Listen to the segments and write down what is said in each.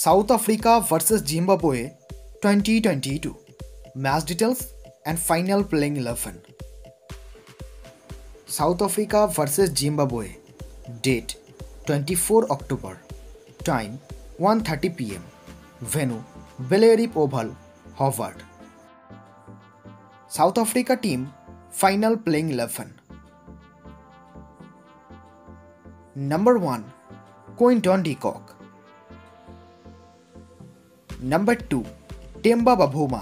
South Africa vs Zimbabwe 2022. Match details and final playing 11. South Africa vs Zimbabwe. Date 24 October. Time 1:30 PM. Venue Bellerive Oval, Hobart. South Africa team final playing 11. Number 1, Quinton de Kock. Number 2, Temba Bavuma.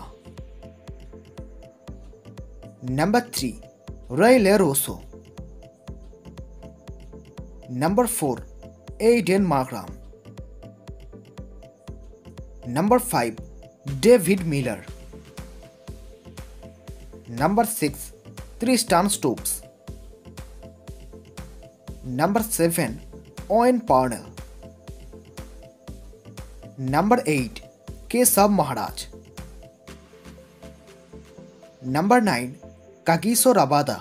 Number 3, Ray Le Roso. Number 4, Aiden Markram. Number 5, David Miller. Number 6, Tristan Stoops. Number 7, Wayne Parnell. Number 8, Keshav Maharaj. Number 9, Kagiso Rabada.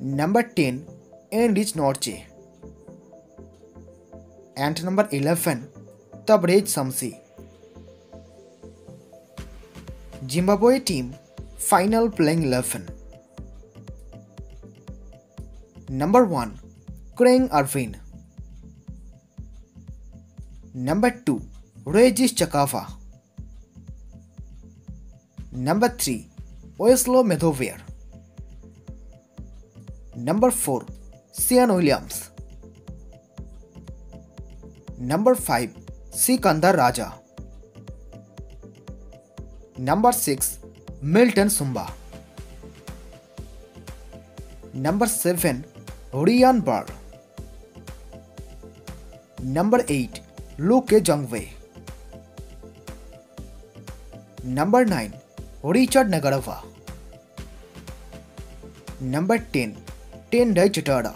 Number 10, Anrich Nortje. And number 11, Tabraiz Shamsi. Zimbabwe team final playing 11. Number 1, Craig Ervine. Number 2, Regis Chakabva. Number 3, Wesley Madhevere. Number 4, Sean Williams. Number 5, Sikandar Raza. Number 6, Milton Shumba. Number 7, Ryan Burl. Number 8, Luke Jongwe. Number 9, Richard Ngarava. Number 10, Tendai Chatara.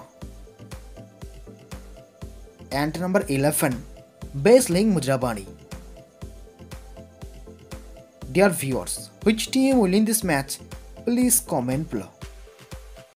And number 11, Blessing Muzarabani. Dear viewers, which team will win this match? Please comment below.